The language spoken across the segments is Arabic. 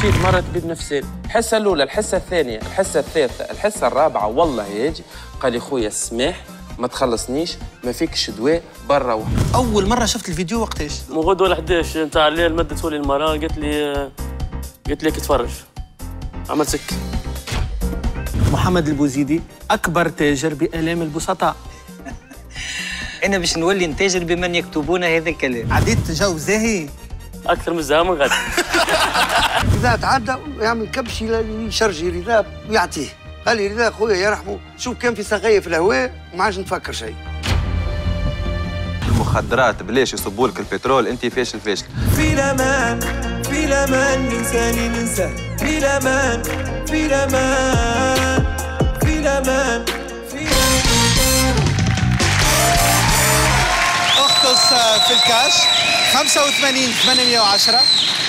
مشيت مرت بي بنفسي. الحصه الاولى، الحصه الثانيه، الحصه الثالثه، الحصه الرابعه، والله يجي قال لي خويا سماح ما تخلصنيش، ما فيكش دواء برا. واحد اول مره شفت الفيديو وقتاش؟ من غدوه ل 11 نتاع الليل مدتولي المراه قالت لي تفرج. عملت سك. محمد البوزيدي اكبر تاجر بالام البسطاء. انا باش نولي نتاجر بمن يكتبون هذا الكلام. عديت جو زاهي اكثر من الزهامه غدا. اذا تعدى يعمل كبش يشرجي رذاء ويعطيه. قال لي رذاء خويا يرحمه، شوف كان في سقايه في الهواء وما عادش نفكر شيء. المخدرات بلاش يصبوا لك البترول، انت فاشل فاشل. في الامان، في الامان، ننساني ننسى. في الامان، في الامان، في الامان، في الامان. اختص في الكاش 85 810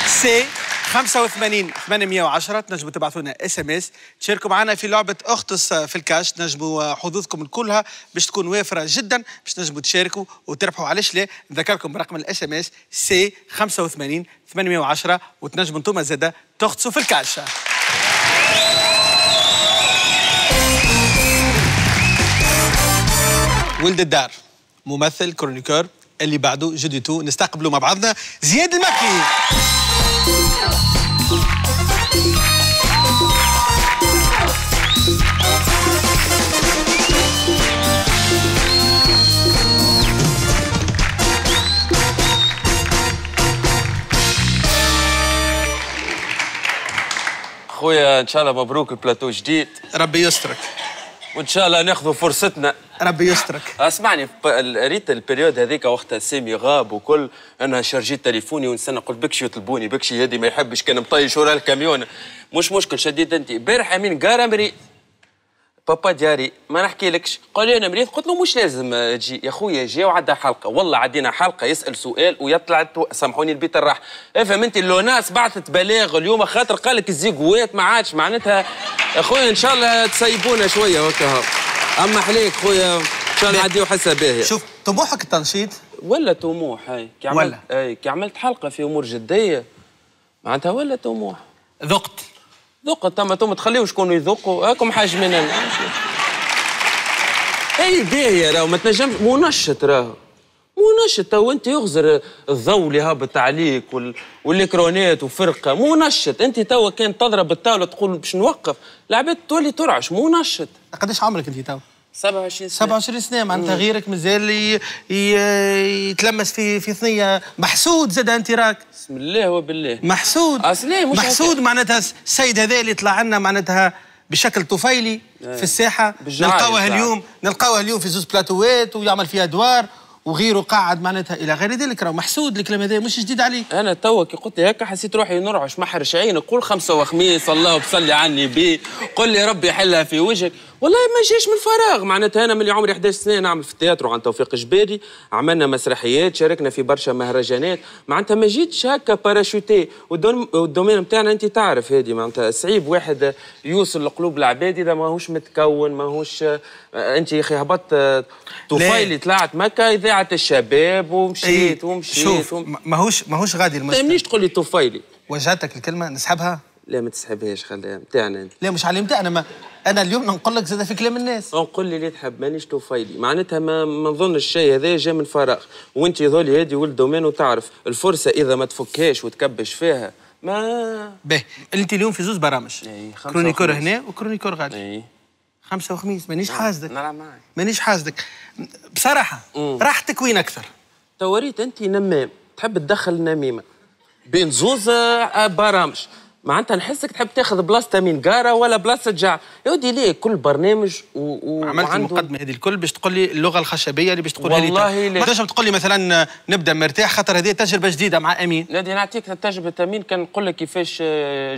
سي 85 810. تنجموا تبعثوا لنا اس ام اس، تشاركوا معنا في لعبه اختص في الكاش. تنجموا حظوظكم كلها باش تكون وافره جدا، باش تنجموا تشاركوا وتربحوا. علاش لا؟ نذكركم برقم الاس ام اس سي 85 810، وتنجموا انتم زاده تختصوا في الكاش. ولد الدار، ممثل، كرونيكور، اللي بعده جدي تو. نستقبلوا مع بعضنا زياد المكي. خويا ان شاء الله مبروك البلاتو جديد، ربي يسترك، وان شاء الله ناخذوا فرصتنا، ربي يسترك. اسمعني، ريت البريود هذيك وقتها سامي غاب وكل، انا شارجيت تليفوني ونستنى، قلت بكشي يطلبوني، بكشي هادي ما يحبش، كان مطيش ورا الكاميون. مش مشكل، شديت انت امبارح امين قال امري بابا دياري ما نحكيلكش، قال لي انا مريض، قلت له مش لازم تجي يا خويا. جا وعدى حلقه، والله عدينا حلقه يسال سؤال ويطلع. سامحوني البيت الراح افهم انت، اللوناس بعثت بلاغ اليوم خاطر قالك الزيقوات ما عادش معناتها. اخويا ان شاء الله تسيبونا شويه وكها، اما حليك خويا ان شاء الله نعديو حصه باهيه. شوف طموحك التنشيط ولا طموح؟ هاي كي عملت، اي كي عملت حلقه في امور جديه معناتها ولا طموح. ذقت ذوقت، تما تخليو شكون يذوقوا، هاكم حاج من انا. اي باهيه راهو، ما تنجمش منشط، راهو منشط تو انت، يغزر الضوء اللي هابط عليك والكرونات وفرقه منشط. انت توا كان تضرب الطاوله تقول باش نوقف، العباد تولي ترعش منشط. قداش عمرك انت توا؟ 27 سنه. 27 سنه معناتها غيرك مازال يتلمس في ثنيه. محسود زاد انت راك، بسم الله وبالله محسود. اصلا مش محسود معناتها السيد هذا اللي طلع لنا معناتها بشكل طفيلي في الساحه، نلقاوه اليوم في زوز بلاتوات ويعمل فيها ادوار وغيره قاعد معناتها الى غير ذلك. راه محسود الكلام هذا مش جديد عليك. انا توا كي قلت لي هكا حسيت روحي نرعش محرش عين، نقول خمسه وخميس الله وبصلي عني بي، قل لي ربي حلها في وجهك. والله ما جاش من الفراغ معناتها، انا ملي عمري 11 سنه نعمل في التياترو عن توفيق جباري، عملنا مسرحيات، شاركنا في برشا مهرجانات معناتها، ما جيتش هكا باراشوتي. والدومين نتاعنا انت تعرف هذه معناتها صعيب واحد يوصل لقلوب العباد اذا ماهوش متكون، ماهوش. انت يا اخي هبطت طفيلي، طلعت مكه اذاعه الشباب ومشيت ومشيت. شوف ماهوش غادي المسرح، ما تمنيش تقول لي طفيلي. وجهتك الكلمه نسحبها؟ لا ما تسحبهاش، خليها نتاعنا. لا مش على نتاعنا، ما انا اليوم نقول لك زاد في كلام الناس. نقول لي تحب، مانيش طفيلي معناتها، ما نظن الشيء هذا جا من فراغ. وانت ذولي هادي ولد دومين وتعرف الفرصه اذا ما تفكهاش وتكبش فيها ما به. انت اليوم في زوز برامج، كرونيكور هنا وكرونيكور غادي، خمسه وخميس. مانيش حاسدك، نلعب معاك، مانيش حاسدك بصراحه. راحتك وين اكثر؟ توريت انت نمام، تحب تدخل نميمه بين زوز برامج معناتها، نحسك تحب تاخذ بلاصه مين قاره ولا بلاصه جع. يا ودي ليه كل برنامج عملت المقدمه هذه الكل باش تقول لي اللغه الخشبيه اللي باش تقولها لي؟ والله ما تنجمش تقول لي مثلا نبدا مرتاح خاطر هذه تجربه جديده مع امين. نادي نعطيك تجربه امين، كان نقول لك كيفاش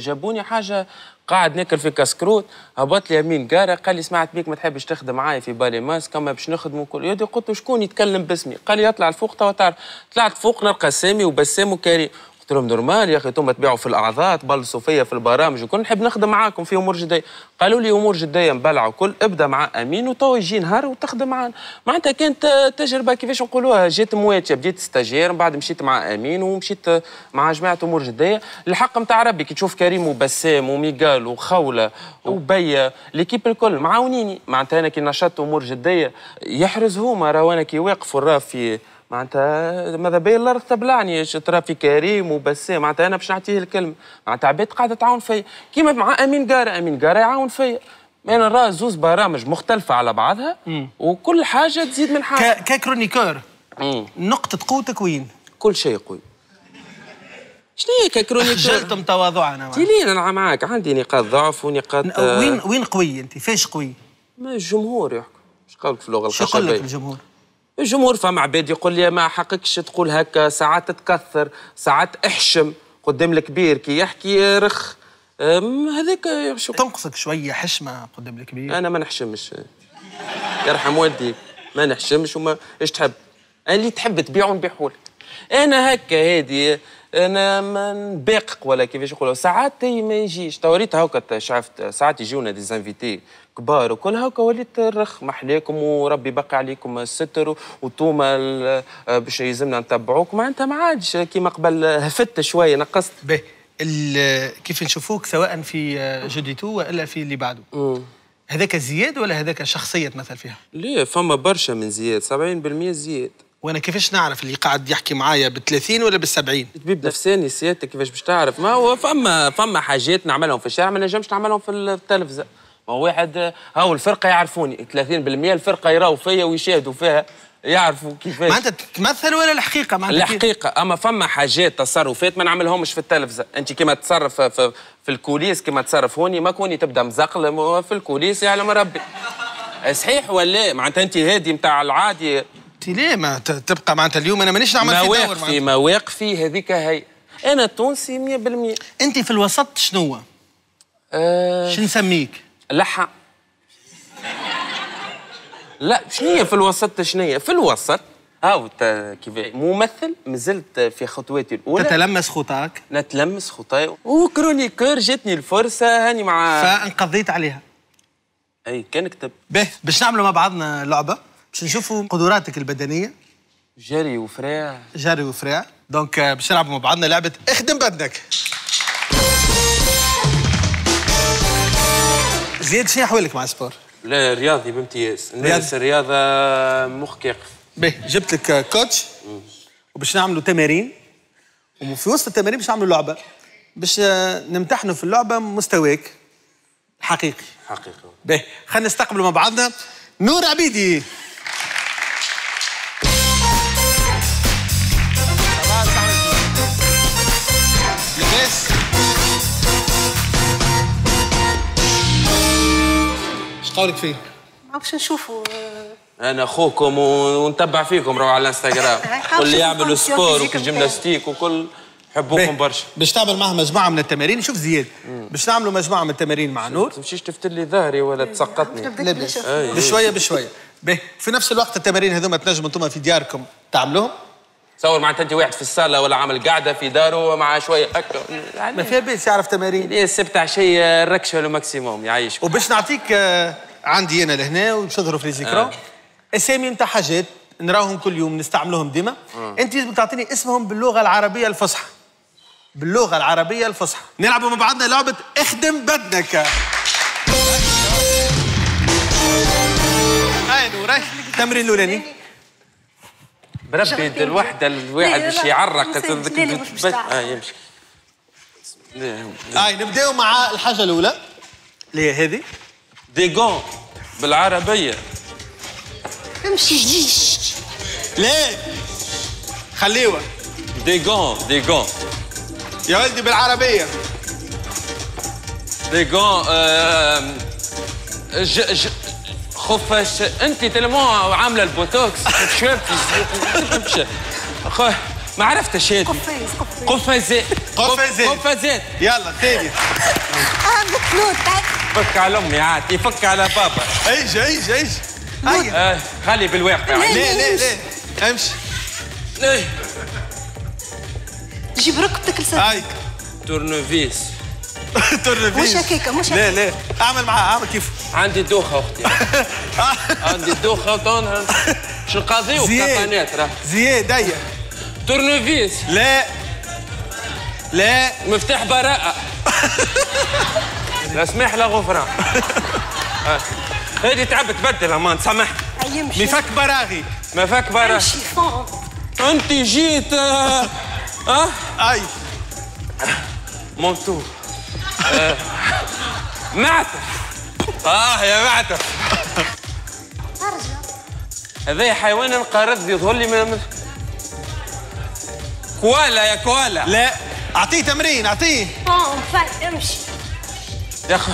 جابوني حاجه، قاعد ناكل في كاسكروت، هبط لي امين قاره قال لي سمعت بيك ما تحبش تخدم معايا في بالي ماس كما باش نخدموا كل. يا قلت له شكون يتكلم باسمي؟ قال لي اطلع لفوق تو تعرف. طلعت فوق نلقى سامي وبسام وكريم، قلت لهم نورمال يا اخي انتم تبيعوا في الاعراض بلصوا فيا في البرامج وكل نحب نخدم معاكم في امور جديه. قالوا لي امور جديه مبلعه وكل ابدا مع امين وتو يجي نهار وتخدم معانا. معناتها كانت تجربه كيفاش نقولوها جيت مواتيه، بديت ستاجير من بعد مشيت مع امين ومشيت مع جماعه امور جديه. الحق نتاع ربي كي تشوف كريم وبسام وميغال وخوله وبيا ليكيب الكل معاونيني. معناتها انا كي نشطت امور جديه يحرز هما، راهو انا كي واقف وراء في معناتها ماذا بيا الارض تبلعني، ترى في كريم وبسام معناتها انا باش نعطيه الكلمه. معناتها عباد قاعده تعاون فيا كيما مع امين قاره، امين قاره يعاون فيا. انا نرى زوز برامج مختلفه على بعضها وكل حاجه تزيد من حاجه. ككرونيكور نقطه قوتك وين؟ كل شيء قوي. شنو هي ككرونيكور؟ خجلتم تواضعنا تيلين. انا معاك عندي نقاط ضعف ونقاط وين قوي انت؟ فاش قوي؟ ما الجمهور يحكم. اش قالك في اللغه الخشبيه؟ شو قال لك الجمهور؟ الجمهور فما عباد يقول لي ما حقكش تقول هكا، ساعات تكثر ساعات احشم قدام الكبير كي يحكي رخ هذاك يحشم. تنقصك شويه حشمه قدام الكبير؟ انا ما نحشمش يرحم والديك، ما نحشمش. وما ايش تحب؟ انا اللي تحب تبيعه نبيعه لك. انا هكا هادي، انا ما نباقق ولا كيفاش يقولوا. ساعات ما يجيش توريتها هكا، شعفت ساعات يجونا دي زانفيتي كبار وكل هكا، وليت الرخ محليكم وربي بقى عليكم الستر وانتوما باش يلزمنا نتبعوك. معناتها ما عادش كيما قبل، هفت شويه نقصت. به كيف نشوفوك سواء في جديتو والا في اللي بعده، هذاك زياد ولا هذاك شخصيه تمثل فيها؟ ليه فما برشا من زياد، 70% زياد. وانا كيفاش نعرف اللي قاعد يحكي معايا بال30 ولا بال70؟ طبيب نفساني سيادتك كيفاش باش تعرف؟ ما هو فما حاجات نعملهم في الشارع ما نجمش نعملهم في التلفزه. ما واحد هاو الفرقه يعرفوني 30% الفرقه يراو فيا ويشاهدوا فيها يعرفوا كيفاش. معناتها تتمثل ولا الحقيقه؟ معناتها الحقيقه. اما فما حاجات تصرفات ما نعملهمش في التلفزه. انت كما تتصرف في الكوليس كما تصرف هوني، ما كوني تبدا مزقله في الكوليس يعلم ربي. صحيح ولا؟ معناتها انت هادي نتاع العادي. ليه ما تبقى معناتها اليوم انا مانيش نعمل في دور معناتها مواقفي هذيك هي. انا تونسي 100%. انت في الوسط شنو؟ شنو نسميك؟ لحى. لا شنية في الوسط؟ شنية في الوسط هاو كيف ممثل مازلت في خطواتي الاولى. تتلمس خطاك؟ نتلمس خطاي وكرونيكور جاتني الفرصه هاني مع فانقضيت عليها. اي كان كتب. به باش نعملوا مع بعضنا لعبه باش نشوفوا قدراتك البدنيه. جري وفراع. جري وفراع. دونك باش نلعبوا مع بعضنا لعبه اخدم بدنك. زياد شنو حوالك مع السبور؟ لا رياضي بامتياز، نمارس الرياضه مخك يقف. باهي جبت لك كوتش وباش نعملوا تمارين، وفي وسط التمارين باش نعملوا لعبه باش نمتحنوا في اللعبه مستواك الحقيقي. حقيقي. باهي خلينا نستقبلوا مع بعضنا نور عبيدي. لاباس؟ اش قولك فيه؟ ما عرفتش نشوفه. أنا أخوكم ونتبع فيكم روح على الانستغرام. واللي يعملوا سبور وجيمناستيك وكل يحبوكم برشا. باش تعمل معها مجموعة من التمارين، شوف زياد باش نعملوا مجموعة من التمارين مع نور. ما تمشيش تفتل لي ظهري ولا تسقطني. لاباس بشوية بشوية. باهي في نفس الوقت التمارين هذوما تنجموا انتم في دياركم تعملوهم. تصور معناتها انت واحد في الصاله ولا عامل قاعده في داره مع شويه هكا يعني ما فيها باس يعرف تمارين. السبت عشيه ركشه لو ماكسيموم يعيشك. وباش نعطيك عندي انا لهنا وباش تظهروا في ليزيكرون اسامي نتاع حاجات نراهم كل يوم نستعملوهم ديما. انت لازم تعطيني اسمهم باللغه العربيه الفصحى. باللغه العربيه الفصحى. نلعبوا مع بعضنا لعبه اخدم بدنك. التمرين الاولاني بربي الوحده الواحد باش يعرق يمشي. نبداو مع الحاجه الاولى اللي هي هذه ديغون بالعربيه. امشي لا خليوها ديغون. ديغون يا ولدي بالعربيه. ديغون خفاش انت تلمو عامله البوتوكس شوفتي ما عرفتش هادي. قفازات. قفازات. قفازات. يلا ثاني. عندك فلوت. فك على امي عاد يفك على بابا. ايش ايش ايش خلي بالواقع. لا لا لا امشي. جيب ركبتك لسانك. تورنفيس. تورنفيس. مش هكاكا مش هكاكا. لا لا اعمل معاه اعمل كيف. عندي دوخة اختي. عندي دوخة وطنها. شو نقاضيوك كابانات راه. زياد هيا. تورنفيس. لا. لا. مفتاح براءة. لا سماح لا غفران. هذه تعب تبدل امان سامحني. ما فك براغي. ما فك براغي. شيفون. انت جيت ها؟ اي مونتو معتف يا معتف ارجع هذا حيوان انقرض يظهر لي من كوالا يا كوالا لا اعطيه تمرين اعطيه فك امشي يا اخي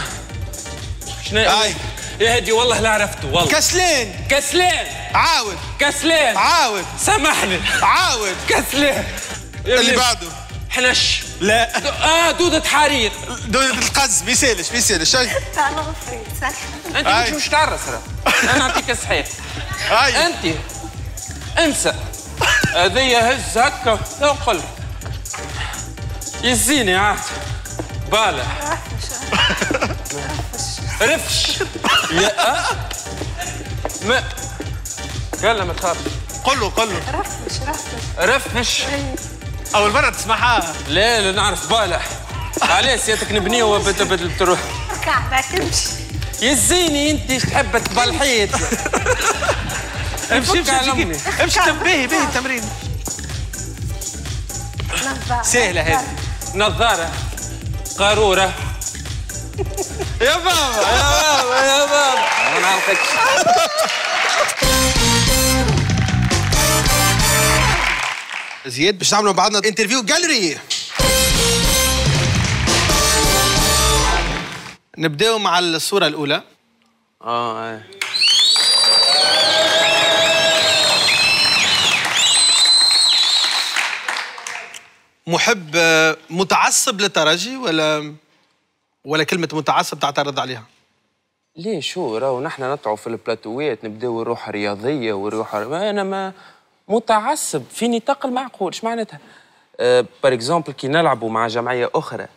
شنو يا هادي والله لا عرفته والله كسلان كسلان عاود كسلان عاود سامحني عاود كسلان اللي بعده حنش لا دودة حرير دودة القز بيسالش بيسالش تعال غفريت سامحني انت مش تعرس راه انا نعطيك الصحيح انت انسى هذيا هز هكا وقل يزيني عاد بالا رفش لا ما يلا ما تخافش قل له قل له رفش رفش رفش أول مرة تسمعها لا لا نعرف بالح علاش سيادتك نبنية وبدل تروح كعبة تمشي يزيني أنت تحب تبلحيت امشي امشي باهي باهي التمرين سهلة هذه نظارة قارورة يا بابا يا بابا يا بابا ما نعرفكش زياد باش نعملوا بعضنا انترفيو جاليري نبداو مع الصورة الأولى اه محب متعصب للترجي ولا كلمة متعصب تعترض عليها؟ ليه شو راهو نحن نطلعوا في البلاتوات نبداو الروح رياضية والروح أنا ما متعصب في نطاق المعقول، اش معناتها؟ باغ اكزومبل كي نلعبوا مع جمعية أخرى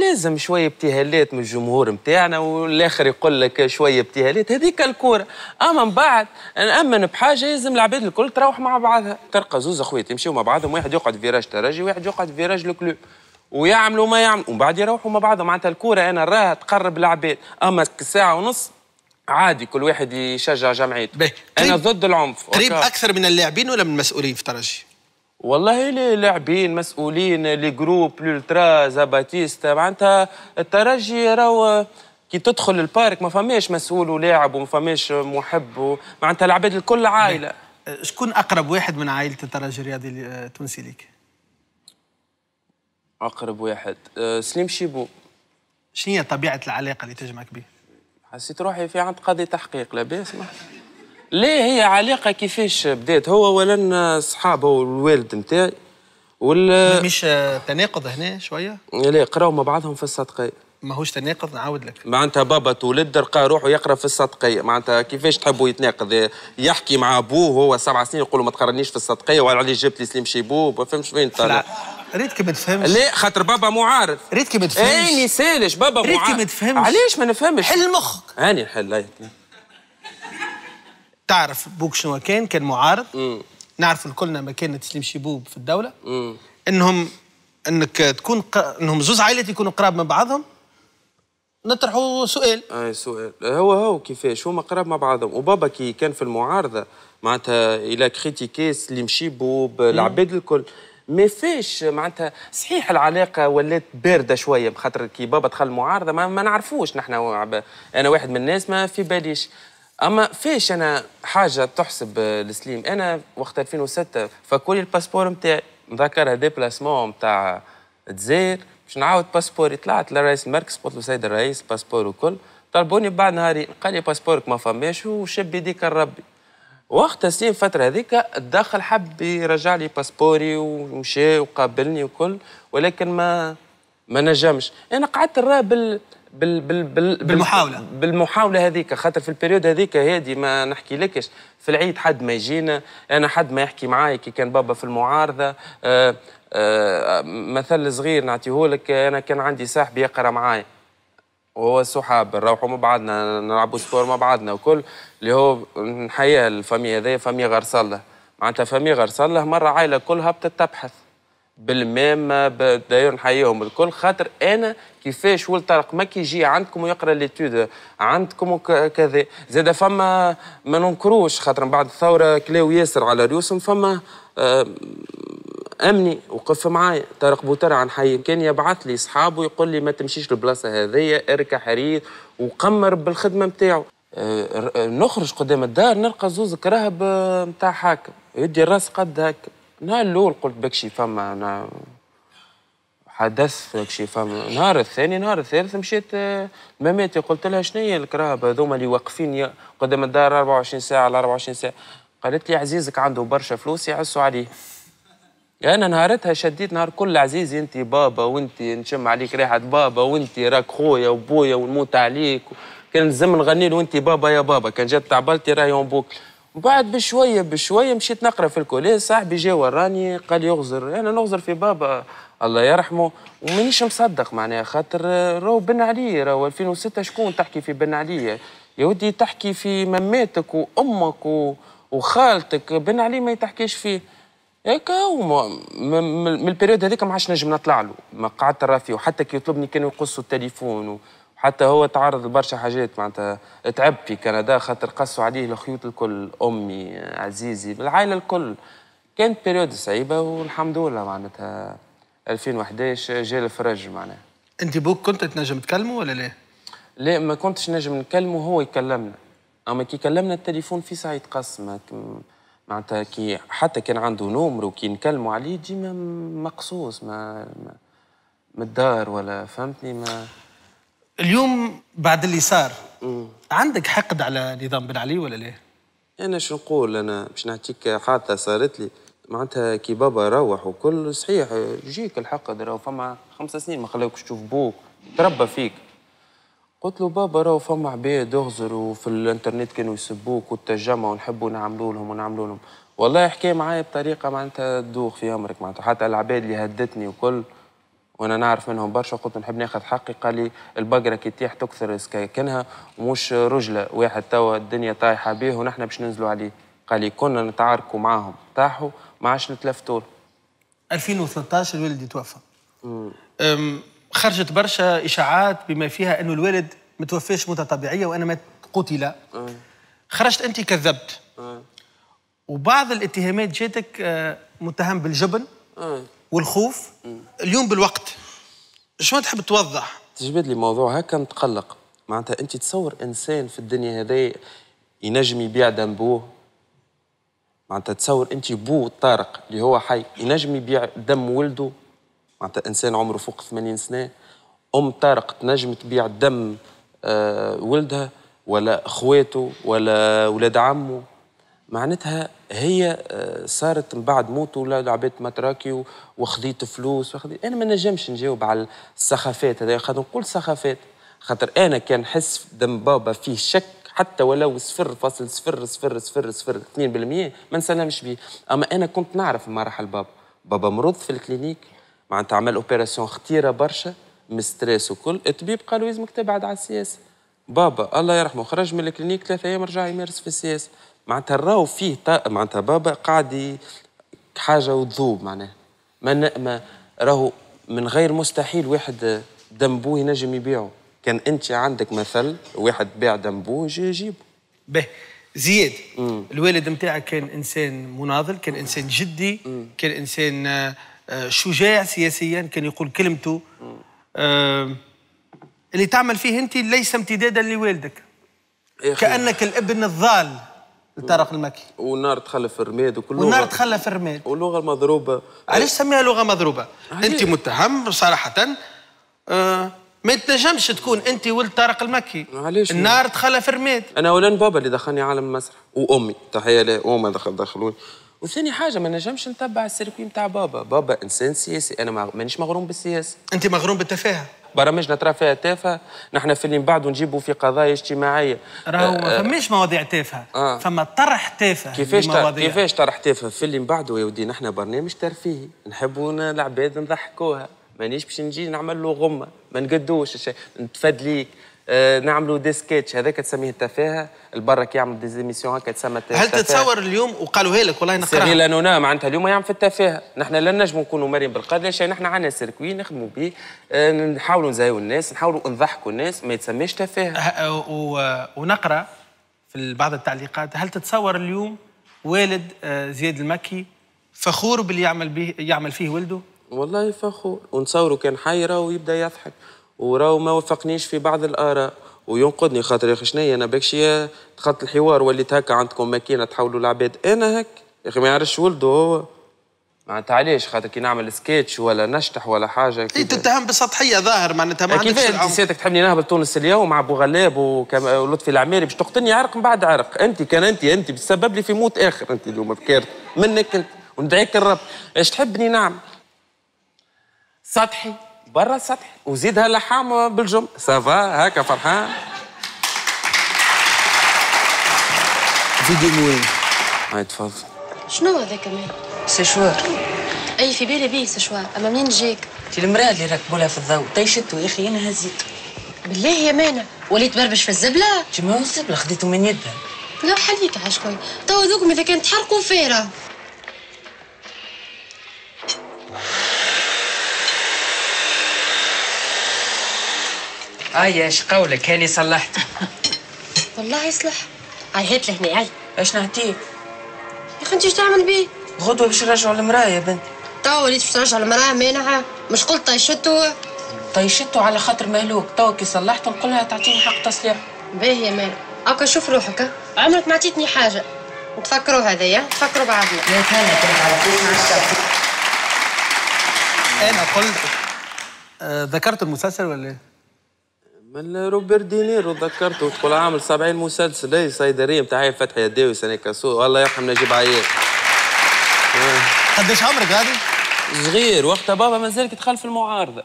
لازم شوية ابتهالات من الجمهور نتاعنا والآخر يقول لك شوية ابتهالات هذيك الكورة، أما من بعد نأمن بحاجة لازم العباد الكل تروح مع بعضها، تلقى زوز أخوات يمشيوا مع بعضهم واحد يقعد فيراج ترجي وواحد يقعد فيراج الكلوب. ويعملوا ما يعملوا ومن بعد يروحوا مع بعضهم معناتها الكورة أنا راها تقرب العباد أما ساعة ونص عادي كل واحد يشجع جمعيته أنا ضد العنف قريب أكثر من اللاعبين ولا من المسؤولين في الترجي؟ والله لاعبين مسؤولين لي جروب لولترا زاباتيستا معناتها الترجي راهو كي تدخل البارك ما فماش مسؤول ولاعب وما فماش محب معناتها العباد الكل عائلة شكون أقرب واحد من عائلة الترجي الرياضي التونسي ليك؟ أقرب واحد سليم شيبو شنو هي طبيعة العلاقة اللي تجمعك به؟ حسيت روحي في عند قاضي تحقيق لاباس ليه هي علاقة كيفاش بدات هو أولا صحاب هو الوالد نتاعي وال مش تناقض هنا شوية؟ لا قراو مع بعضهم في الصدقية ماهوش تناقض نعاود لك معناتها بابا تولد لقى روحه يقرا في الصدقية معناتها كيفاش تحبوا يتناقض يحكي مع أبوه هو 7 سنين يقول له ما تقرنيش في الصدقية وعلاش جبت لي سليم شيبو ما فهمش وين طالع ريتك ما تفهمش لا خاطر بابا معارض ريتك ما تفهمش اي نسالش بابا معارض ريتك ما تفهمش علاش ما نفهمش حل مخك هاني نحل اي تعرف بوك شنو كان معارض نعرف الكلنا مكانة سليم شيبوب في الدولة انك تكون انهم زوز عائلات يكونوا قراب من بعضهم نطرحوا سؤال اي سؤال هو كيفاش هما قراب مع بعضهم وبابا كي كان في المعارضة معناتها الى كريتيكي سليم شيبوب العباد الكل ما فيش معناتها صحيح العلاقه ولات بارده شويه بخاطر كي بابا دخل المعارضه ما نعرفوش نحن انا واحد من الناس ما في باليش اما فيش انا حاجه تحسب لسليم انا وقت 2006 فكولي الباسبور نتاعي نذكرها ديبلاسمون نتاع الجزائر باش نعاود باسبوري طلعت للرئيس المركز قلت له سيد الرئيس باسبور وكل طلبوني بعد نهارين قال لي باسبورك ما فماش وشب يديك الربي وقت سليم فترة هذيك الداخل حب يرجع لي باسبوري ومشى وقابلني وكل ولكن ما نجمش انا قعدت نراه بالمحاوله هذيك، خاطر في البريود هذيك هادي ما نحكي لكش، في العيد حد ما يجينا، انا حد ما يحكي معايا كي كان بابا في المعارضه. مثل صغير نعطيهولك، انا كان عندي صاحبي يقرا معايا وهو صحاب، نروحوا مع بعضنا نلعبوا سبور مع بعضنا وكل، اللي هو نحياه الفاميه هذيا، فاميه غرسله معناتها، فاميه غرسله مره عائله كلها بتتبحث بالمام داير، نحييهم الكل خاطر انا كيفاش ولد طارق مكي يجي عندكم ويقرا ليتود عندكم وكذا. زاد فما ما ننكروش خاطر من بعد الثوره كلاو ياسر على ريوسهم، فما امني وقف معايا طارق بوترع نحيي، كان يبعث لي صحابه يقول لي ما تمشيش للبلاصه هذيا، اركع حريث وقمر بالخدمه نتاعو. نخرج قدام الدار نلقى زوز كراهب نتاع حاكم يدي الراس قد هكا. نهار الأول قلت بكشي فما أنا حدث، بكشي فما. نهار الثاني نهار الثالث مشيت لماماتي قلت لها شنو هي الكراب هذوما اللي واقفين قدام الدار 24 ساعة على 24 ساعة. قالت لي عزيزك عنده برشا فلوس يعسوا عليه. أنا نهارتها شديت نهار كل، عزيزي أنت بابا وأنت نشم عليك ريحة بابا وأنت راك خويا وبويا ونموت عليك، كان نزم نغني له أنت بابا يا بابا، كان جات تعبالتي راهي أمبوك. بعد بشويه بشويه مشيت نقرا في الكوليج، صاحبي جا وراني قال يغزر، انا نغزر في بابا الله يرحمه ومانيش مصدق معناها، خاطر راهو بن علي، راهو 2006 شكون تحكي في بن علي يا ودي، تحكي في مماتك وامك وخالتك، بن علي ما يتحكيش فيه هكا. من البيريود هذيك ما عادش نجم نطلع له، ما قعدت رافي، وحتى كي يطلبني كانوا يقصوا التليفون، حتى هو تعرض لبرشا حاجات معناتها، تعب في كندا خاطر قصوا عليه الخيوط الكل، امي عزيزي العائله الكل. كانت بيريود صعيبه والحمد لله معناتها 2011 جا الفرج معناها. انت بوك كنت تنجم تكلمه ولا لا؟ لا ما كنتش نجم نكلمه، هو يكلمنا، اما كي كلمنا التليفون في ساعه يتقسم معناتها، كي حتى كان عنده نومرو كي نكلموا عليه ديما مقصوص، ما من الدار ولا فهمتني. ما اليوم بعد اللي صار عندك حقد على نظام بن علي ولا ليه؟ انا شو نقول، انا باش نعطيك حادثه صارت لي معناتها كي بابا روح وكل، صحيح يجيك الحقد، راهو فما 5 سنين ما خلاوكش تشوف بوك تربى فيك. قلت له بابا راهو فما عباد اغزروا وفي الانترنت كانوا يسبوك والترجمه ونحبوا نعملوا لهم ونعملوا لهم، والله حكايه معايا بطريقه معناتها تدوخ في امرك معناتها، حتى العباد اللي هدتني وكل وانا نعرف منهم برشا، قلت نحب ناخذ حقي. قال لي البقره كي تيح تكثر سكاكنها ومش رجله، واحد توا الدنيا طايحه بيه ونحن باش ننزلوا عليه. قال لي كنا نتعاركوا معاهم، طاحوا ما عادش نتلفتوا. 2013 الوالد توفى. خرجت برشا اشاعات بما فيها انه الوالد ما توفاش موته طبيعيه وانا مات قتل. خرجت انت كذبت. وبعض الاتهامات جاتك متهم بالجبن والخوف. اليوم بالوقت شنو تحب توضح؟ تجبد لي موضوع هكا متقلق معناتها، انت تصور انسان في الدنيا هذي ينجم يبيع دم بوه معناتها، تصور انت بو طارق اللي هو حي ينجم يبيع دم ولده معناتها، انسان عمره فوق 80 سنه، ام طارق تنجم تبيع دم ولدها ولا اخواته ولا ولاد عمه معناتها. هي صارت من بعد موت ولا لعبت متراكي وخذيت فلوس وخذيت. انا ما نجمش نجاوب على السخافات هذا، خاطر نقول سخافات خاطر انا كان نحس دم بابا فيه شك حتى ولو 0.000002% ما نسلمش بيه. اما انا كنت نعرف مراحل بابا مرض في الكلينيك معناتها، عمل اوبيراسيون خطيره برشا مستريس وكل، الطبيب قالوا لازمك تبعد على السياسه. بابا الله يرحمه خرج من الكلينيك 3 ايام رجع يمارس في السياسه معناتها، راهو فيه معناتها بابا قاعد حاجه وتذوب معناها، ما راهو من غير مستحيل واحد دم بوه ينجم يبيعه. كان انت عندك مثل واحد باع دم بوه يجيبه به زياد. الوالد نتاعك كان انسان مناضل، كان انسان جدي، كان انسان شجاع سياسيا، كان يقول كلمته. اللي تعمل فيه انت ليس امتدادا لوالدك، كانك الابن الضال لطارق المكي، والنار تخلف الرماد وكل والنار تخلف الرماد واللغه المضروبه. علاش سميها لغه مضروبه؟ انت متهم صراحه، ما تنجمش تكون انت ولد طارق المكي. علاش النار تخلف الرماد؟ انا اولان بابا اللي دخلني عالم المسرح وامي تحيه لها، امي دخلوني. وثاني حاجه ما نجمش نتبع السيركوي نتاع بابا، بابا انسان سياسي، انا مانيش مغروم بالسياسه. انت مغروم بالتفاهه برامجنا ترى فيها تافهه، نحن في اللي من بعد نجيبوا في قضايا اجتماعيه. راهو فماش مواضيع تافهه، فما طرح تافه. كيفاش طرح تافه؟ في اللي من بعده يا ودي نحن برنامج ترفيهي، نحبوا العباد نضحكوها، مانيش باش نجي نعمل له غمه، ما نقدوش الشيء، نتفادليك، نعملوا دي سكيتش، هذاك تسميه التفاهه، البرا كيعمل دي زيميسيون هكا تسمى التفاهه. هل تتصور اليوم وقالوها لك والله نقراها؟ سيري لانونا معناتها اليوم يعمل في التفاهه، نحن لا نجموا نكونوا مارين بالقدر، شيء نحن عندنا سيركوي نخدموا به، نحاولوا نزايو الناس، نحاولوا نضحكوا الناس، ما يتسميش تفاهه. ونقرا في بعض التعليقات، هل تتصور اليوم والد زياد المكي فخور باللي يعمل به يعمل فيه ولده؟ والله فخور، ونتصوروا كان حي راهو يبدا يضحك، وراهو ما وفقنيش في بعض الآراء وينقدني، خاطر يا أخي شنيا أنا باكشي دخلت الحوار وليت هكا عندكم ماكينة تحولوا العباد، أنا هك يا أخي ما يعرفش ولده هو معناتها علاش خاطر كي نعمل سكيتش ولا نشطح ولا حاجة كي تتهم بسطحية ظاهر معناتها ما عندكش كيفاش أنت سيادتك تحبني نهبط تونس اليوم مع أبو غلاب ولطفي العماري باش تقتلني عرق من بعد عرق، أنت كان أنت بتسبب لي في موت آخر أنت اليوم بكارت منك أنت وندعيك الرب، إيش تحبني نعمل؟ سطحي برا السطح وزيدها لحام بالجم سافا هكا فرحان. فيديو موين هاي تفضل. شنو هذاك مين؟ سشوار. اي في بالي بيه سشوار، اما منين جاك؟ انت المراه اللي ركبوا لها في الضوء طيشت يا اخي انا هزيت. بالله يا مانا وليت بربش في الزبله؟ انت ماهو زبله خديته من يدها. لو حليك على شكون؟ تو ذوكم اذا كان تحرقوا فيه راه. آية اش قولك هاني صلحت. والله يصلح. هاي هات لهنا هاي. اش نعطيك؟ يا اخي انت اش تعمل بيه؟ غدوة باش نرجعوا للمرأة يا بنت. توا وليت باش ترجع للمرأة مانعة؟ مش قلت طيشتو؟ طيشتو على خاطر مهلوك، توا كي صلحت نقول لها تعطيني حق تصليح. باهي يا مانا، هاكا شوف روحك عمرك ما عطيتني حاجة. نتفكروا هذايا، نتفكروا بعضنا. يا تهلا كنت على طول مع الشرطة. أنا قلت ذكرت المسلسل ولا إيه؟ من روبرت دينيرو ذكرته تقول عامل 70 مسلسل اي صيدليه نتاع فتحي يداوي سنه كاسو الله يرحم نجيب عيال. قداش عمرك غادي؟ صغير وقتها بابا مازال كيدخل في المعارضه.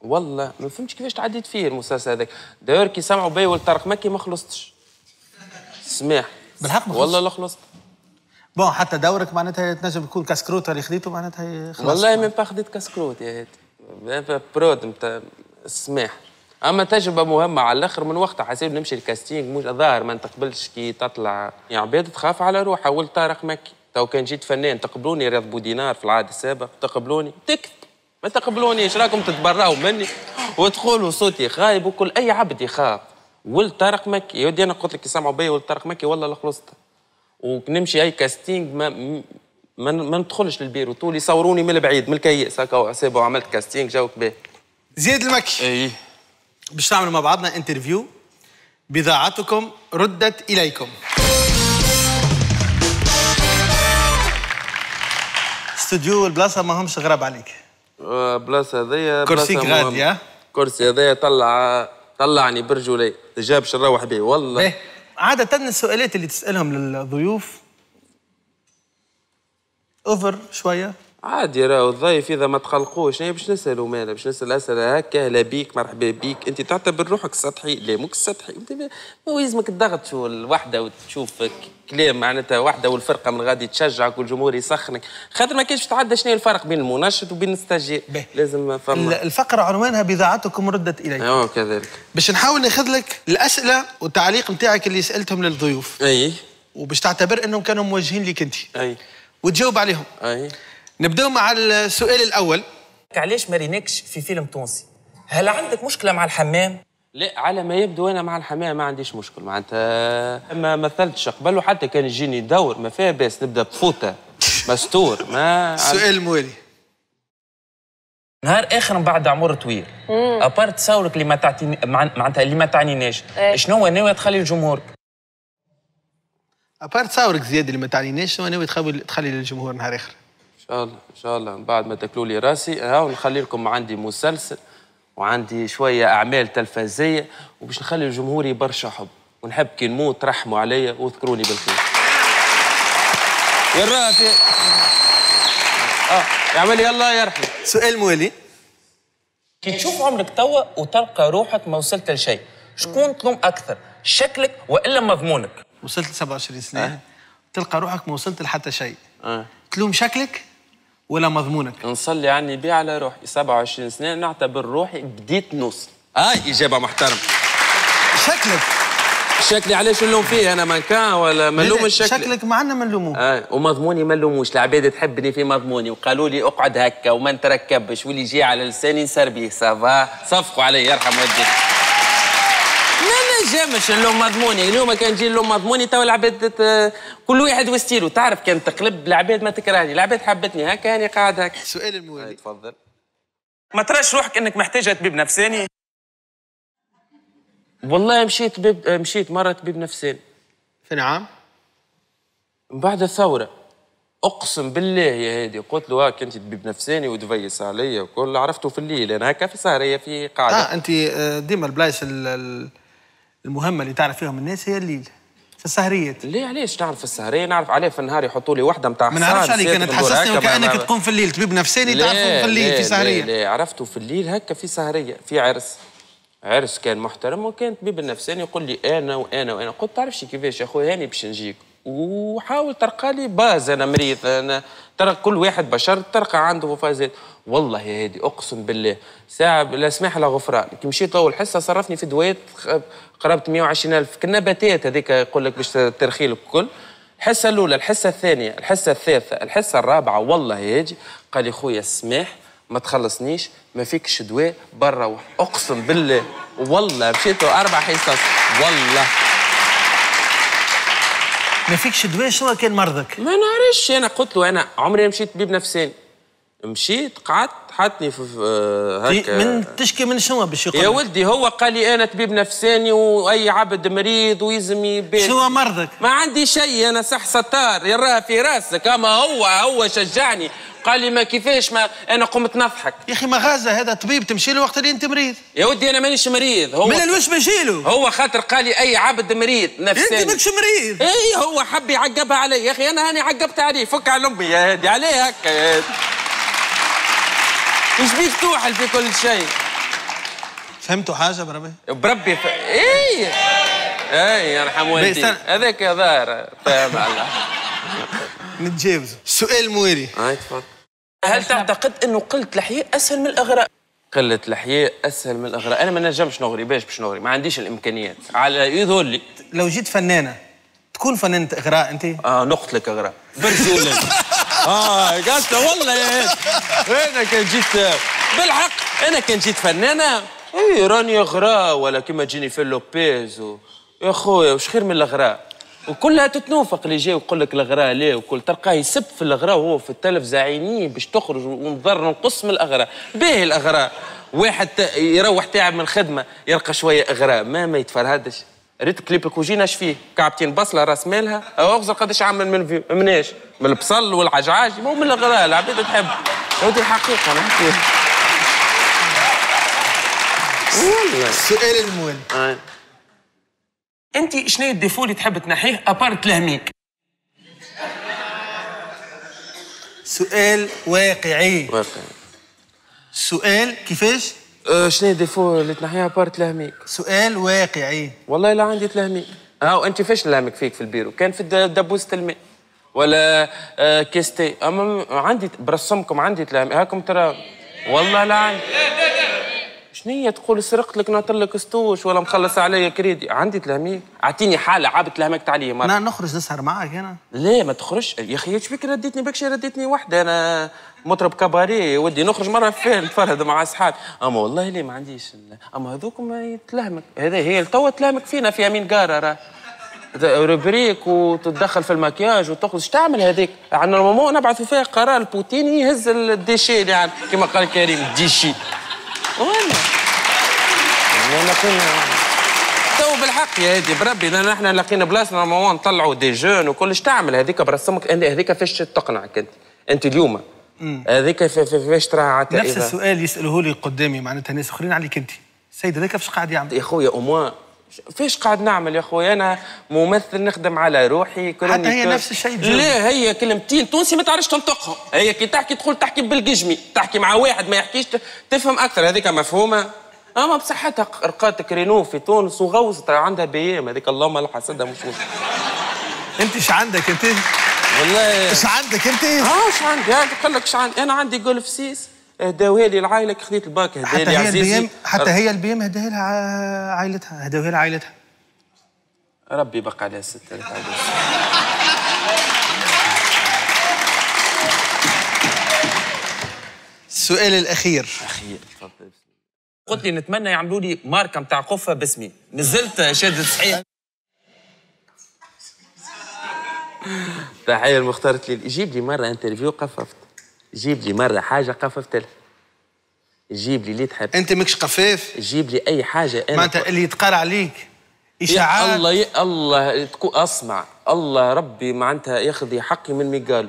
والله ما فهمتش كيفاش تعديت فيه المسلسل هذاك، داير كي سمعوا بي والطارق مكي ما خلصتش. سماح بالحق والله لا خلصت. بون حتى دورك معناتها تنجم تكون كاسكروت اللي خديته معناتها خلصت. والله ما با خديت كاسكروت يا هادي. برود نتاع سماح. اما تجربه مهمه على الاخر من وقتها حسيت نمشي الكاستينج مش ظاهر ما نتقبلش كي تطلع يا عباد تخاف على روحها. ولد طارق مكي تو كان جيت فنان تقبلوني رياض بودينار في العهد السابق تقبلوني تكذب ما تقبلونيش راكم تتبراوا مني وتقولوا صوتي خايب وكل اي عبد يخاف. ولد طارق مكي يا ودي انا قلت لك يسمعوا بيا ولد طارق مكي والله لا خلصت ونمشي اي كاستينج ما ندخلش للبيرو طول يصوروني من البعيد من الكياس هكا وعصابه وعملت كاستينج جاوك به. زياد المكي اي باش نعملوا مع بعضنا انترفيو بضاعتكم ردت اليكم. استوديو البلاصه ما همش غراب عليك. بلاصه هذيا كرسيك غادي. كرسي هذيا طلعني برجولي جاب باش نروح به والله. عاده السؤالات اللي تسالهم للضيوف اوفر شويه. عادي راهو الضيف اذا ما تخلقوش انا باش نسالو مالا باش نسال اسئله هكا اهلا بيك مرحبا بيك انت تعتبر روحك سطحي لا موك سطحي ما يلزمك الضغط شو الوحده وتشوف كلام معناتها وحده والفرقه من غادي تشجعك والجمهور يسخنك خاطر ما كاينش تعدى شنو الفرق بين المنشط وبين الستاجير لازم فما الفقره عنوانها بضاعتكم ردت اليكم. ايوا كذلك باش نحاول ناخذ لك الاسئله والتعليق نتاعك اللي سالتهم للضيوف اي وباش تعتبر انهم كانوا موجهين ليك انت اي وتجاوب عليهم اي. نبداو مع السؤال الأول. علاش مارينكش في فيلم تونسي؟ هل عندك مشكلة مع الحمام؟ لا على ما يبدو أنا مع الحمام ما عنديش مشكل معناتها ما مثلتش قبل وحتى كان يجيني دور ما فيها باس نبدأ بفوطة مستور ما السؤال الموالي. نهار آخر من بعد عمر طويل أبار تصورك اللي ما تعطيني معناتها اللي ما تعنيناش شنو هو ناوي تخلي لجمهورك؟ أبار تصورك زياد اللي ما تعنيناش شنو ناوي تخلي للجمهور نهار آخر؟ إن شاء الله إن شاء الله من بعد ما تاكلوا لي راسي هاو نخلي لكم عندي مسلسل وعندي شوية أعمال تلفزية وباش نخلي الجمهور برشا حب ونحب كي نموت رحموا عليا واذكروني بالخير. وين راها في يعمل لي الله يرحم. سؤال موالي. كي تشوف عمرك توا وتلقى روحك ما وصلت لشيء، شكون تلوم اكثر؟ شكلك والا مضمونك؟ وصلت ل 27 سنه تلقى روحك ما وصلت لحتى شيء. تلوم شكلك ولا مضمونك؟ نصلي عني بيه على روحي 27 سنه نعتبر روحي بديت نوصل. اجابه محترمه. شكلك شكلي علاش نلوم فيه انا؟ مانكان ولا ما نلومش شكلي. شكلك ما عندنا ما نلوموه. ومضموني ما نلوموش، العباد تحبني في مضموني وقالوا لي اقعد هكا وما نتركبش واللي يجي على لساني نسربيه سافا، صفقوا علي يرحم والديك. ما نجمش نلوم مضموني، اليوم كان نجي نلوم مضموني تو العباد كل واحد وستيلو، تعرف كان تقلب العباد ما تكرهني، العباد حبتني هكا هاني قاعد هكا. السؤال الموالي. تفضل. ما تراش روحك انك محتاجه طبيب نفساني؟ والله مشيت مشيت مره طبيب نفساني. في نعم؟ بعد الثوره. اقسم بالله يا هادي قلت له هاك انت طبيب نفساني ودفيس عليا وكل، عرفته في الليل انا هكا في سهريه في قاعده. انت ديما البلايص المهمه اللي تعرف فيهم الناس هي الليل. في السهريات. ليه علاش نعرف في السهريه؟ نعرف عليه في النهار يحطوا لي وحده نتاع حساس. ما نعرفش عليك انا تحسسني وكانك تقوم في الليل، طبيب نفساني تعرفه في الليل في سهريه. لا عرفته في الليل هكا في سهريه في عرس. عرس كان محترم وكان طبيب النفساني يقول لي انا وانا وانا، قلت تعرفش كيفاش يا خويا هاني باش نجيك، وحاول ترقى لي باز انا مريض، انا ترى كل واحد بشر ترقى عنده فازات. والله يا هادي اقسم بالله ساعه لا سماح لا غفران، كي مشيت اول حصه صرفني في دويات قرابه 120,000 كالنباتات هذيك يقول لك باش ترخي لك الكل. الحصه الاولى، الحصه الثانيه، الحصه الثالثه، الحصه الرابعه، والله يا هادي قال لي خويا السماح ما تخلصنيش، ما فيكش دواء برا. اقسم بالله والله مشيت 4 حصص والله ما فيكش دواء. شنو كان مرضك؟ ما نعرفش، انا قلت له انا عمري مشيت طبيب نفساني. مشيت قعدت حطني في هكا من تشكي من شنو باش يقول يا ولدي؟ هو قال لي انا طبيب نفساني واي عبد مريض ويلزم يبان. شنو مرضك؟ ما عندي شيء انا صح ستار يراها في راسك. اما هو شجعني قال لي ما كيفاش، ما انا قمت نضحك. يا اخي ما غازه هذا طبيب تمشي له وقت اللي انت مريض. يا ودي انا مانيش مريض. هو من الوش مشي له هو خاطر قال لي اي عبد مريض نفساني. انت ماكش مريض. اي هو حب يعقبها علي. يا اخي انا هاني عقبت عليه، فك على امي يا هادي عليه هكا يا هادي. ايش بيك توحل في كل شيء؟ فهمتوا حاجه بربي؟ بربي اي اي يرحم والديك هذاك يا ظاهر فاهم على نتجاوزوا. السؤال الموالي. تفضل. هل تعتقد انه قلة الحياء اسهل من الاغراء؟ قلة الحياء اسهل من الاغراء، انا ما نجمش نغري باش نغري، ما عنديش الامكانيات على يظهر لي. لو جيت فنانة تكون فنانة اغراء انت؟ نقتلك اغراء برجولك. قالت والله يا هادي انا كان جيت بالحق، انا كان جيت فنانة اي راني اغراء ولا كيما تجيني في لوبيز يا خويا وش خير من الاغراء. وكلها تتنوفق اللي جاي ويقول لك الاغراء ليه وكل، تلقاه يسب في الاغراء وهو في التلف زعينين باش تخرج ونضر نقص من الاغراء. باهي الاغراء واحد يروح تعب من الخدمه يلقى شويه اغراء ما يتفرهدش. ريت كليبك وجينا شفيه كعبتين بصله راس مالها اغزر قداش عامل من مناش من البصل والعجعاج. مو من الاغراء العباد تحب هذه الحقيقه. انا والله السؤال المهم. انت شنو الديفو اللي تحب تنحيه ابار تلهميك؟ سؤال واقعي. واقعي. سؤال كيفاش؟ شنو الديفو اللي تنحيه ابار تلهميك؟ سؤال واقعي. والله لا عندي تلهميك. انت فاش نلهمك فيك في البيرو؟ كان في دبوسة الماء ولا كيستي. اما عندي برسمكم عندي تلهميك هاكم ترى. والله لا عندي. شنية تقول سرقت لك ناطر لك ستوش ولا مخلص عليا كريدي؟ عندي تلهميك. اعطيني حاله عابد تلهمكت عليا مرة. لا نخرج نسهر معاك هنا. ليه ما تخرجش يا اخي؟ ايش بك رديتني بكشي رديتني وحده، انا مطرب كباري ودي نخرج مره فين نتفرهد مع اصحابي. اما والله ليه ما عنديش. اما هذوك ما يتلهمك، هذا هي توا تلهمك فينا في امين قاره راه روبريك وتتدخل في المكياج وتخرج. اش تعمل هذيك؟ عن المومو نبعثوا فيها قرار البوتيني يهز الديشي يعني كما قال كريم الديشي. والله كنا تو بالحق يا هادي بربي احنا لقينا بلاصنا ماما نطلعوا دي جون وكل. اش تعمل هذيك برسمك هذيك فاش تقنعك انت اليوم هذيك فاش تراها عاد نفس السؤال يسالوه لي قدامي معناتها ناس اخرين عليك انت السيد هذاك فاش قاعد يعمل؟ يا خويا فيش قاعد نعمل يا اخويا؟ انا ممثل نخدم على روحي. حتى هي نفس الشيء. لا هي كلمتين تونسي ما تعرفش تنطقهم، هي كي تحكي تقول تحكي بالقجمي، تحكي مع واحد ما يحكيش تفهم اكثر. هذيك مفهومه اما بصحتها رقات كرينو في تونس وغوصت عندها بيام هذيك. اللهم الحسدها مش انت ايش عندك انت؟ والله ايش عندك انت؟ ايش عندي؟ قال لك ايش عندي؟ انا عندي جولف 6 هداوها لي العائله كي خذيت الباك. هداها لي عزيزي. حتى هي البيم هداها لها عائلتها. هداوها لها عائلتها. ربي بقى عليها 6000 عائله. السؤال الاخير. اخير تفضل. قلت لي نتمنى يعملوا لي ماركه نتاع قفه باسمي، نزلت شادد صحيح. تحيه المختار تليل، جيب لي مره انترفيو قففت. جيب لي مرة حاجة قففت لها. جيب لي اللي تحب. أنت ماكش قفاف؟ جيب لي أي حاجة أنا. معناتها اللي يتقال عليك إشاعات. يا الله يا الله أسمع، الله ربي معناتها ياخذ حقي من ميقالو.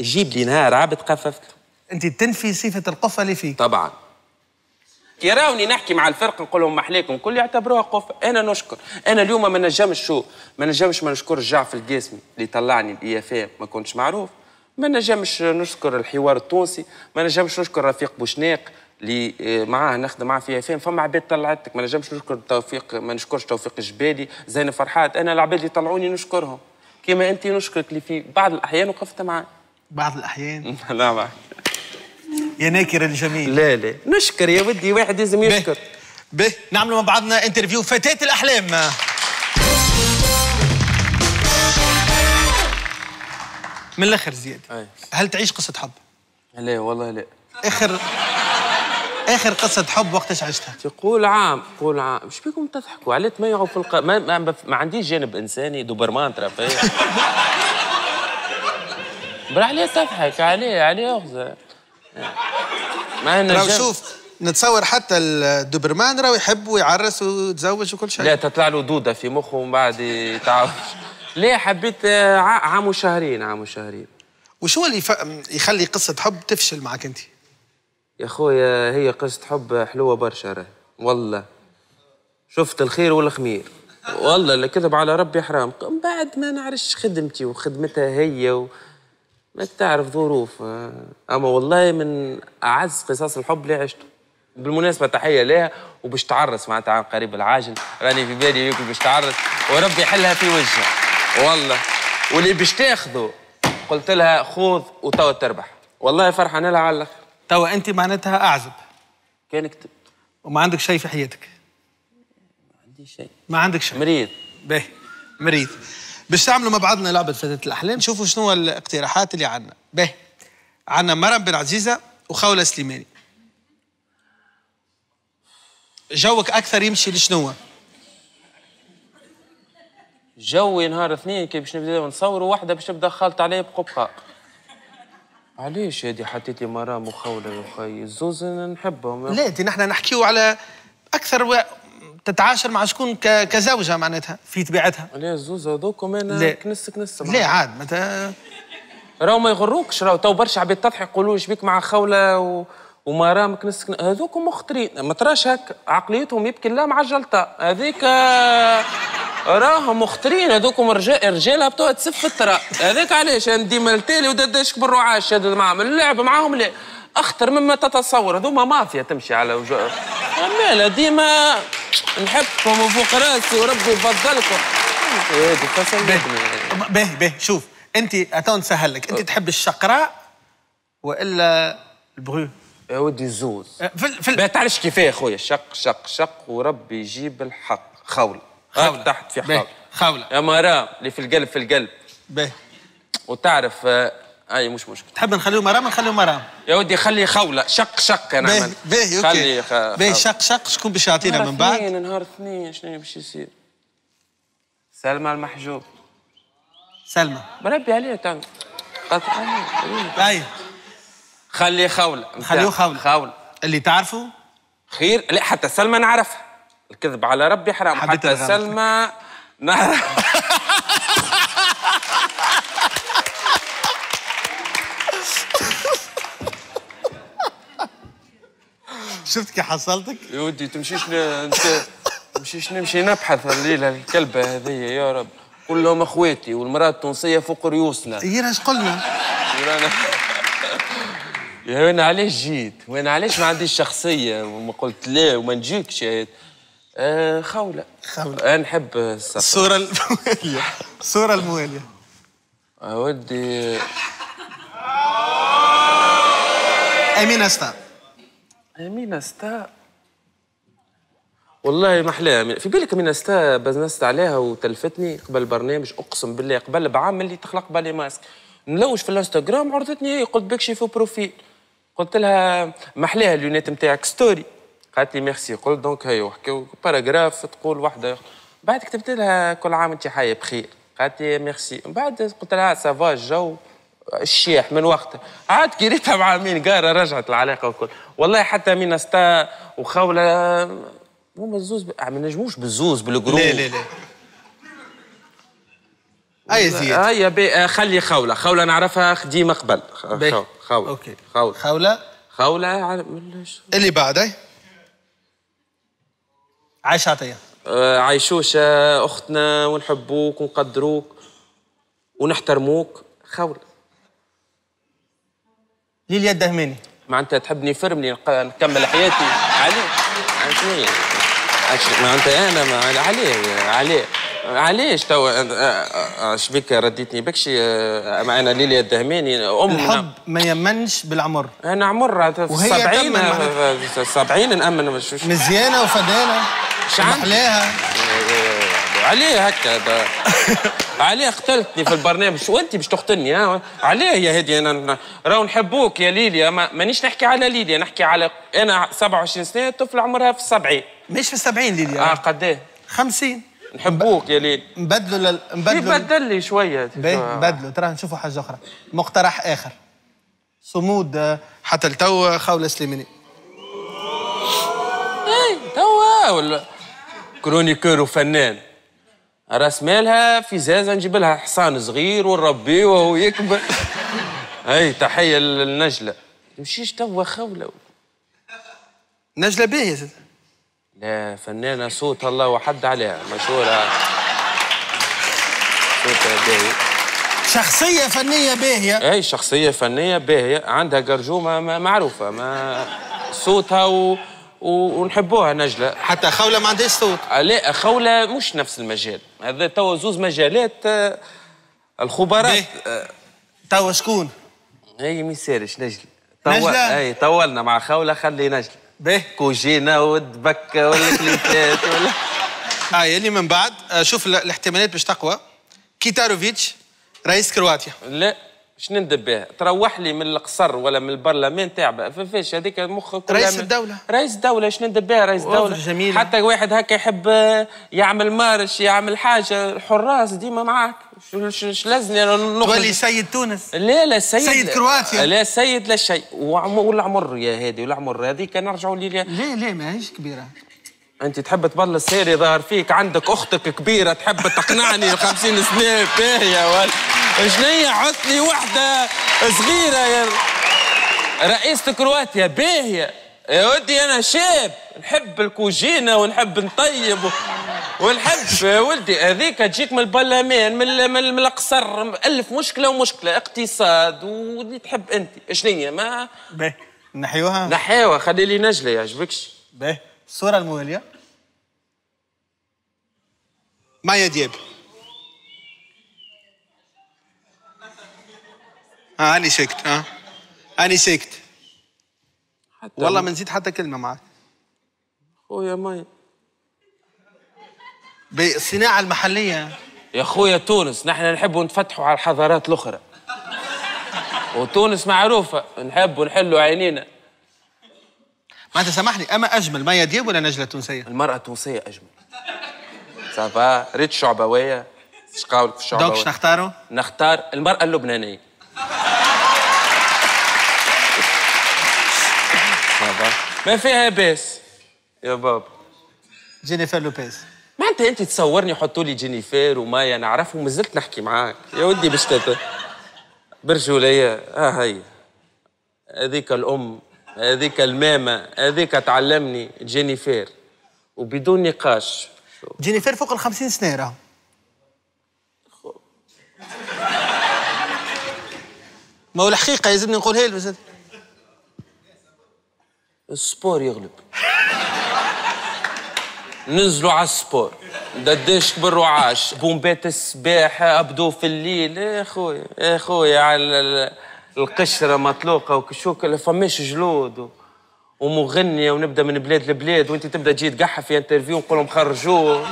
جيب لي نهار عبد قففت له. أنت تنفي صفة القفة اللي فيك. طبعاً. كي راوني نحكي مع الفرق نقول لهم محليكم الكل يعتبروها قفة. أنا نشكر، أنا اليوم ما نجمش شو؟ ما نجمش ما نشكر الجعف القاسمي اللي طلعني الإي إف إم ما كنتش معروف. ما نجمش نشكر الحوار التونسي، ما نجمش نشكر رفيق بوشناق اللي معاه نخدم معاه في اف ام، فما عباد طلعتك، ما نجمش نشكر توفيق، ما نشكرش توفيق جباري، زين فرحات، انا العباد اللي طلعوني نشكرهم، كما انت نشكرك اللي في بعض الاحيان وقفت معاه. بعض الاحيان؟ لا معك. يا ناكر الجميل. لا لا، نشكر يا ودي، واحد لازم يشكر. به، نعملوا مع بعضنا انترفيو فتاة الأحلام. من الاخر زياد، هل تعيش قصة حب؟ لا والله لا. آخر قصة حب وقتاش عشتها؟ تقول عام، مش بيكم تضحكوا على تميعوا في ما عنديش جانب إنساني دوبرمان ترى فيا. برا عليه تضحك عليه أخزة. ما نجمش. شوف نتصور حتى الدوبرمان راهو يحب ويعرس ويتزوج وكل شيء. لا تطلع له دودة في مخه ومن بعد يتعاوج. ليه حبيت عام وشهرين. وشو اللي يخلي قصة حب تفشل معك انت؟ يا خويا هي قصة حب حلوة برشا راهي، والله شفت الخير والخمير، والله اللي كذب على ربي حرام، من بعد ما نعرفش خدمتي وخدمتها هي ما تعرف ظروف، اما والله من اعز قصص الحب اللي عشته. بالمناسبة تحية لها وباش تعرس معناتها عن قريب العاجل، راني في بالي ليكم باش تعرس وربي يحلها في وجهها والله. واللي باش تاخذه قلت لها خوذ وتوا تربح، والله فرحان لها على الاخر. توا انت معناتها اعزب. كان كتبت وما عندك شيء في حياتك. ما عندي شيء. ما عندك شيء. مريض. باهي مريض. باش تعملوا مع بعضنا لعبة فتاة الأحلام، شوفوا شنو الاقتراحات اللي عندنا. باهي عندنا مرام بن عزيزة وخولة سليماني. جوك أكثر يمشي لشنو؟ جوي نهار اثنين كي باش نبداو نصوروا واحدة باش تبدا خالط عليا بقبقاق. علاش هادي حطيت لي مرام وخولة يا خي؟ الزوز نحبهم. لا دي نحن نحكيو على أكثر تتعاشر مع شكون كزوجة معناتها في طبيعتها. لا الزوز هذوكم أنا كنس لا عاد معناتها راهو ما يغروكش، راهو تو برشا عباد تضحك يقولوا لي شبيك مع خولة ومرام كنس، هذوك مخطرين ما تراش هكا عقليتهم يبكي لا معجلتها هذيك، راهم مخطرين هذوك رجالها بتوع تسف في التراب هذاك. علاش انا ديما التالي وداداش بالرعاش هذا معاهم اللعب معاهم، لا اخطر مما تتصور، هذوما مافيا تمشي على وجوه. مالا ديما نحبكم وفوق راسي وربي يفضلكم. باهي باهي شوف انت تو نسهل لك، انت تحب الشقراء والا البغيو؟ يا ودي الزوز ما تعرفش كيفاه يا خويا. شق وربي يجيب الحق. خولة تحت في حول خولة يا مرام اللي في القلب باهي وتعرف اي مش مشكل. تحب نخليه مرام نخليه مرام يا ودي، خلي خولة شق انا عملت باهي اوكي باهي شق. شكون باش يعطينا من بعد؟ نهار اثنين شنو باش يصير؟ سلمى المحجوب. سلمى بربي عليها تو قطعا. خلي خولة نخليه خولة اللي تعرفه خير. لا حتى سلمى نعرفها، الكذب على ربي حرام، حتى سلمى نعرف. شفت كي حصلتك؟ يا ودي تمشيش انت مشيش نمشي نبحث الليله الكلبه هذه يا رب. قول لهم اخواتي والمراه التونسيه فوق ريوسنا. هي راش قلنا يا وين علاش جيت؟ وين علاش ما عنديش شخصيه وما قلت لا وما نجيكش؟ خولة. خولة انا نحب الصورة الموالية. الصورة الموالية اودي أمين أستا. أمين أستا والله ما أحلاها. في بالك أمين أستا بزنست عليها وتلفتني قبل برنامج، أقسم بالله قبل بعام اللي تخلق بالي ماسك نلوج في الانستغرام، عرضتني هي. قلت بك شيفو بروفيل، قلت لها ما أحلاها اليونات نتاعك ستوري، قالت لي ميرسي. قلت دونك هي وحكاو باراجراف تقول واحدة، بعد كتبت لها كل عام أنت حية بخير، قالت لي ميرسي. من بعد قلت لها سافا الجو الشيح. من وقتها عاد كي ريتها مع أمين قارة رجعت العلاقة وكل. والله حتى أمين أستا وخولة هما الزوز ما نجموش بالزوز بالجروب. لا لا لا أي زيد هيا خلي خولة. خولة نعرفها ديما قبل. خولة أوكي. خولة خولة اللي بعد عايشة عطية. عايشوشة أختنا ونحبوك ونقدروك ونحترموك. خولة. ليليا الدهماني معناتها تحبني فرملي نكمل حياتي عليه. عشني معناتها انا ما عليه علاش تو شبيك رديتني بكشي معنا ليليا الدهماني. الحب ما يمنش بالعمر. انا عمر في السبعين. السبعين نأمن مزيانه وفدانه شعلاها عليه هكا عليه. قتلتني في البرنامج وانت باش تقتلني. عليه يا هادي انا راهو نحبوك يا ليليا. مانيش نحكي على ليليا، نحكي على انا 27 سنه طفل عمرها في السبعين. مش في السبعين ليليا. قداه؟ 50. نحبوك يا ليليا. نبدلوا نبدل لي شويه. نبدلوا ترى نشوفوا حاجه اخرى. مقترح اخر صمود حتى لتوا. خولة سليماني اي توا ولا كرونيكور وفنان. راس مالها في زازة نجيب لها حصان صغير ونربيه وهو يكبر. هاي تحية لنجلة. تمشيش توا خولة. نجلة باهية زاد. لا فنانة صوت الله وحد عليها مشهورة. صوتها باهي. شخصية فنية باهية. أي شخصية فنية باهية، عندها قرجومة معروفة، ما صوتها ونحبوها نجلة. حتى خولة ما عندهاش صوت. لا خولة مش نفس المجال هذا. توا زوز مجالات الخبراء. توا شكون؟ هي ما يسالش نجلة. نجلة؟ اي طولنا مع خولة خلي نجلة. باهي كوجينا والدبكة والكليتات ولا هاي اللي من بعد. شوف الاحتمالات باش تقوى. كيتاروفيتش رئيس كرواتيا. لا شنو ندب بها؟ تروح لي من القصر ولا من البرلمان تاع فاش هذيك مخك. رئيس الدولة. رئيس الدولة شنو ندب بها؟ رئيس الدولة جميل. حتى واحد هكا يحب يعمل مارش يعمل حاجة. الحراس ديما معاك. شو لازمني نخرج؟ تولي سيد تونس. لا لا سيد. سيد كرواتيا. لا سيد لا شيء. والعمر يا هادي والعمر هذيك نرجعوا لي. لا لا ماهيش كبيرة. أنت تحب تبلل السيري ظاهر فيك. عندك أختك كبيرة تحب تقنعني 50 سنة باهية ولا شنيا. حط لي وحدة صغيرة يا رئيسة كرواتيا باهية يا ودي. أنا شاب نحب الكوجينة ونحب نطيب ونحب ولدي. هذيك تجيك من البرلمان من القصر. ألف مشكلة ومشكلة اقتصاد واللي تحب أنت. شنيا ما باهي نحيوها نحيوها. خلي لي نجلة يعجبكش. باهي الصورة الموالية. مايا دياب. أنا سكت. أنا سكت والله ما نزيد حتى كلمة معك. خويا مايا بالصناعة المحلية يا خويا. تونس نحن نحبوا نتفتحوا على الحضارات الأخرى. وتونس معروفة نحبوا نحلوا عينينا. ما انت سامحني اما اجمل مايا دياب ولا نجلة التونسية؟ المرأة التونسية اجمل. صافا ريت شعبوية. اش قاولك في الشعبوية؟ دونك نختاروا؟ نختار المرأة اللبنانية. صافا ما فيها باس يا بابا. جينيفر لوبيز. معناتها انت تصورني حطوا لي جينيفر ومايا نعرفهم مازلت نحكي معاك يا ودي باش برجولية. هي هذيك الام هذيك الماما هذيك تعلمني جينيفير وبدون نقاش. جينيفر فوق ال50 سنة راه. ما هو الحقيقة يلزمني نقولها له. السبور يغلب. ننزلوا على السبور. قداش كبر وعاش، بومبات السباحة أبدو في الليل. يا خويا يا خويا على القشرة مطلوقة وكشوكة فماش جلود ومغنية ونبدا من بلاد لبلاد وانت تبدا تجي تقحف في انترفيو ونقول لهم خرجوه.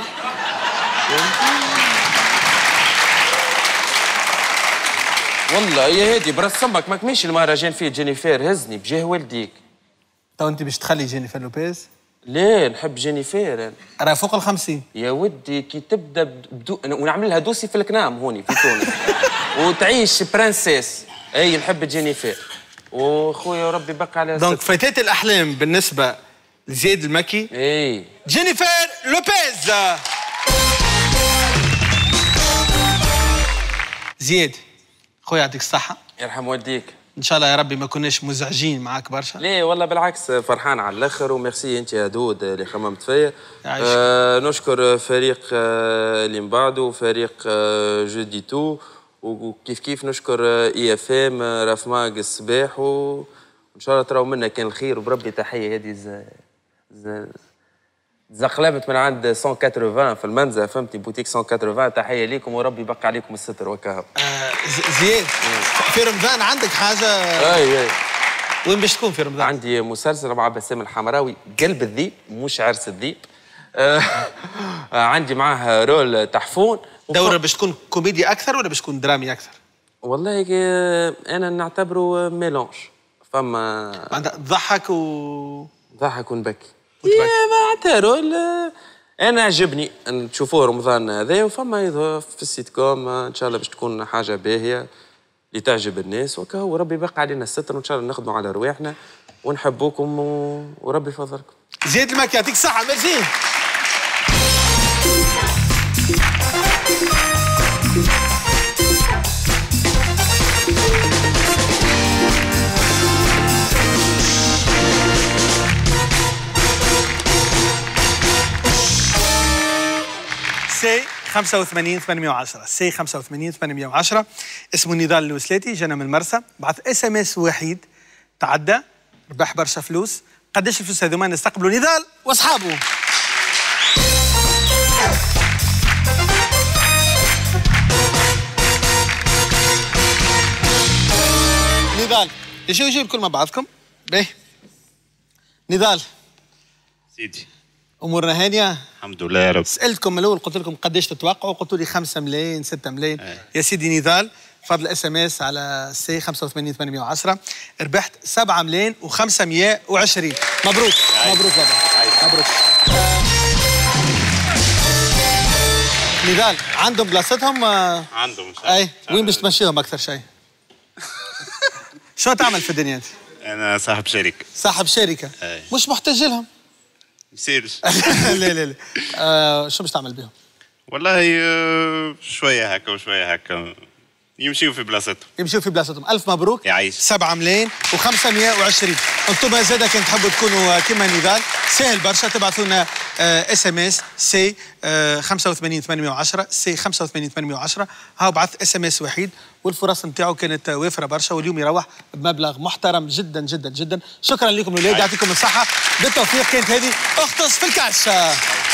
والله يا هادي براس صمك ماك ماشي المهرجان فيه جينيفير هزني بجاه والديك. تو انت باش تخلي جينيفير لوبيز؟ لا نحب جينيفير انا. راه فوق ال50 يا ودي كي تبدا ونعمل لها دوسي في الكنام هوني في تونس وتعيش برانسيس. اي نحب جينيفير وخويا ربي بقى على دونك فتاة الاحلام بالنسبه لزياد المكي. اي جينيفير لوبيز. زياد خويا يعطيك الصحة. يرحم والديك. إن شاء الله يا ربي ما كناش مزعجين معاك برشا. ليه والله بالعكس فرحان على الآخر وميرسي أنت يا دود اللي خممت فيا. نشكر فريق اللي من بعده وفريق جو دي تو وكيف كيف نشكر اي اف ام راف ماج الصباح وإن شاء الله تراو منا كان الخير وبربي تحية هذه زقلبت من عند 180 في المنزه فهمتي بوتيك 180 تحيه ليكم وربي يبقى عليكم الستر وكهو. زياد في رمضان عندك حاجه؟ اي اي وين باش تكون في رمضان؟ عندي مسلسل مع بسام الحمراوي قلب الذيب مش عرس الذيب. عندي معاه رول تحفون. دوره باش تكون كوميديا اكثر ولا باش تكون درامي اكثر؟ والله انا نعتبره ميلونج فما ضحك ضحك ونبكي. يا معناتها انا عجبني تشوفوه رمضان هذا وفما يظهر في السيت كوم ان شاء الله باش تكون حاجه باهيه اللي تعجب الناس وكهو ربي يبقى علينا الستر وان شاء الله نخدموا على رواحنا ونحبوكم وربي يفضلكم. زيد الماك يعطيك الصحه ميرسي. سي 810 سي 810 اسمه نضال الوسلاتي جانا من المرسى بعث اس ام اس وحيد تعدى ربح برشا فلوس. قداش الفلوس هذوما نستقبلوا نضال واصحابه؟ نضال يجيو الكل مع بعضكم باهي. نضال سيدي امورنا هانيه الحمد لله يا رب. سالتكم من الاول قلت لكم قداش تتوقعوا قلتوا لي 5 ملايين 6 ملايين. يا سيدي نضال فضل اس ام اس على سي 810 ربحت 7 ملايين و520. مبروك مبروك بابا مبروك. نضال عندهم بلاصتهم؟ عندهم. اي وين باش تمشيهم اكثر شيء؟ شنو تعمل في الدنيا انت؟ انا صاحب شركه. صاحب شركه مش محتاج لهم. سيرش. لا لا لا. شو باش تعمل بهم؟ والله شويه هكا وشويه هكا يمشيو في بلاصتهم. يمشيو في بلاصتهم. الف مبروك. يعيش. 7 ملايين و520. انتم زاد كان تحبوا تكونوا كيما نضال سهل برشا تبعثوا لنا اس ام اس سي 810 سي 810 هاو بعث اس ام اس وحيد والفرص نتاعو كانت وافره برشا واليوم يروح بمبلغ محترم جدا جدا جدا. شكرا لكم الولاد يعطيكم الصحه بالتوفيق. كانت هذه اختص في الكعشه.